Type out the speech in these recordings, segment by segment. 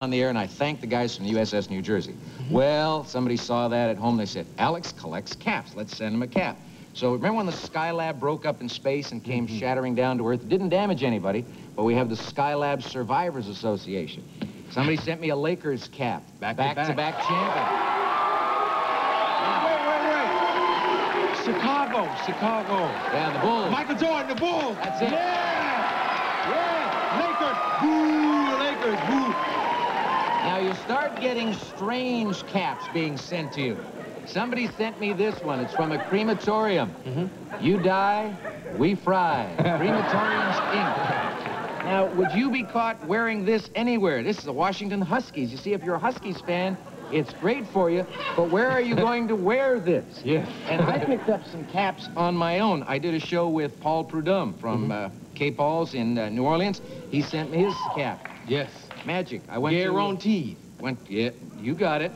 on the air, and I thanked the guys from the USS New Jersey. Well, somebody saw that at home. They said, Alex collects caps. Let's send him a cap. So remember when the Skylab broke up in space and came shattering down to Earth? It didn't damage anybody, but we have the Skylab Survivors Association. Somebody sent me a Lakers cap. Back-to-back champion. Wait. Chicago. Yeah, the Bulls. Michael Jordan, the Bulls. That's it. Yeah. Lakers. Boo, Lakers. Boo. Now, you start getting strange caps being sent to you. Somebody sent me this one. It's from a crematorium. You die, we fry. Crematoriums, Inc. Now, would you be caught wearing this anywhere? This is the Washington Huskies. You see, if you're a Huskies fan, it's great for you, but where are you going to wear this? Yeah. And I picked up some caps on my own. I did a show with Paul Prudhomme from Cape Falls in New Orleans. He sent me his cap. Yes. Magic. I went Guaranteed. Yeah, you got it.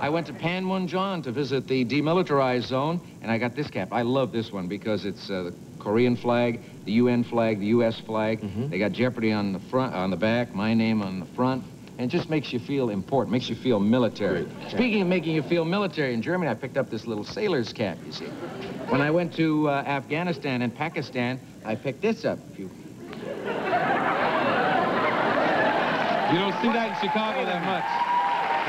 I went to Panmunjom to visit the demilitarized zone, and I got this cap. I love this one because it's the Korean flag, the UN flag, the U.S. flag. They got Jeopardy on the front, on the back, my name on the front, and it just makes you feel important, makes you feel military. Great. Speaking of making you feel military, in Germany, I picked up this little sailor's cap, you see. When I went to Afghanistan and Pakistan, I picked this up. You don't see that in Chicago that much.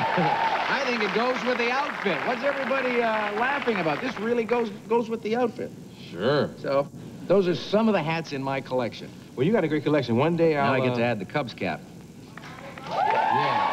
I think it goes with the outfit. What's everybody laughing about? This really goes with the outfit. Sure. So, those are some of the hats in my collection. Well, you got a great collection. One day I'll... Now I get to add the Cubs cap. Yeah.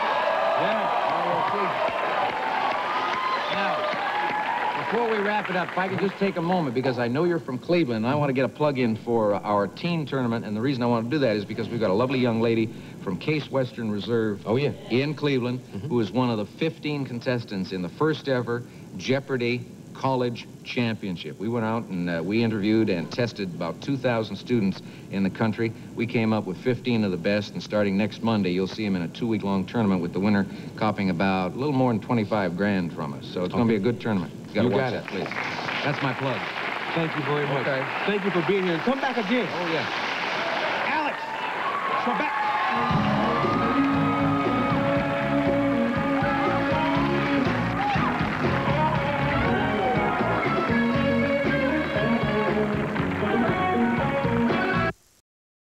Now, before we wrap it up, if I could just take a moment, because I know you're from Cleveland, and I want to get a plug-in for our teen tournament, and the reason I want to do that is because we've got a lovely young lady from Case Western Reserve in Cleveland, who is one of the 15 contestants in the first ever Jeopardy! College Championship. We went out and we interviewed and tested about 2,000 students in the country. We came up with 15 of the best, and starting next Monday, you'll see them in a 2-week-long tournament with the winner copping about a little more than 25 grand from us. So it's going to be a good tournament. You got it, please. That's my plug. Thank you very much. Thank you for being here. Come back again. Oh, yeah. Alex, come back.